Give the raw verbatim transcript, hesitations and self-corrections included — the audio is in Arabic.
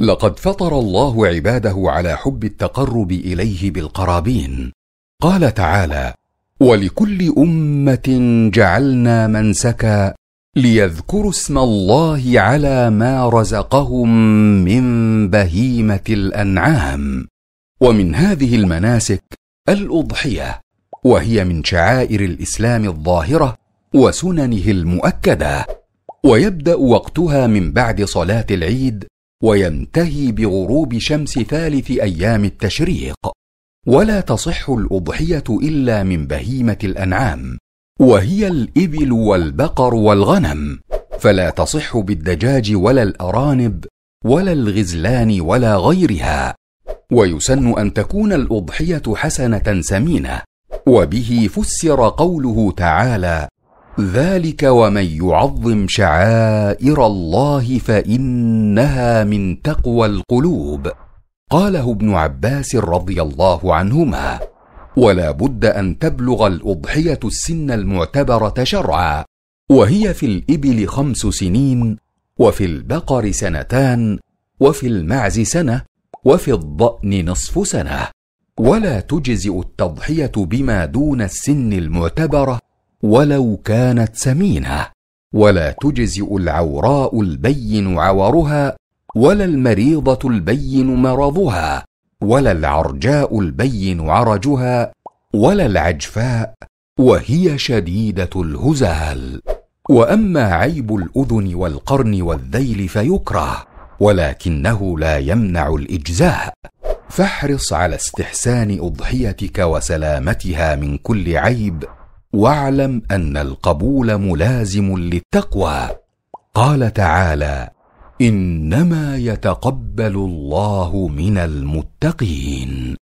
لقد فطر الله عباده على حب التقرب إليه بالقرابين. قال تعالى: ولكل أمة جعلنا منسكا ليذكروا اسم الله على ما رزقهم من بهيمة الأنعام. ومن هذه المناسك الأضحية، وهي من شعائر الإسلام الظاهرة وسننه المؤكدة، ويبدأ وقتها من بعد صلاة العيد وينتهي بغروب شمس ثالث أيام التشريق. ولا تصح الأضحية إلا من بهيمة الأنعام، وهي الإبل والبقر والغنم، فلا تصح بالدجاج ولا الأرانب ولا الغزلان ولا غيرها. ويسن أن تكون الأضحية حسنة سمينة، وبه فسر قوله تعالى: ذلك ومن يعظم شعائر الله فإنها من تقوى القلوب. قاله ابن عباس رضي الله عنهما: ولا بد أن تبلغ الأضحية السن المعتبرة شرعا، وهي في الإبل خمس سنين، وفي البقر سنتان، وفي المعز سنة، وفي الضأن نصف سنة. ولا تجزئ التضحية بما دون السن المعتبرة ولو كانت سمينة، ولا تجزئ العوراء البين عورها، ولا المريضة البين مرضها، ولا العرجاء البين عرجها، ولا العجفاء وهي شديدة الهزال. وأما عيب الأذن والقرن والذيل فيكره، ولكنه لا يمنع الإجزاء، فاحرص على استحسان أضحيتك وسلامتها من كل عيب، واعلم أن القبول ملازم للتقوى. قال تعالى: إنما يتقبل الله من المتقين.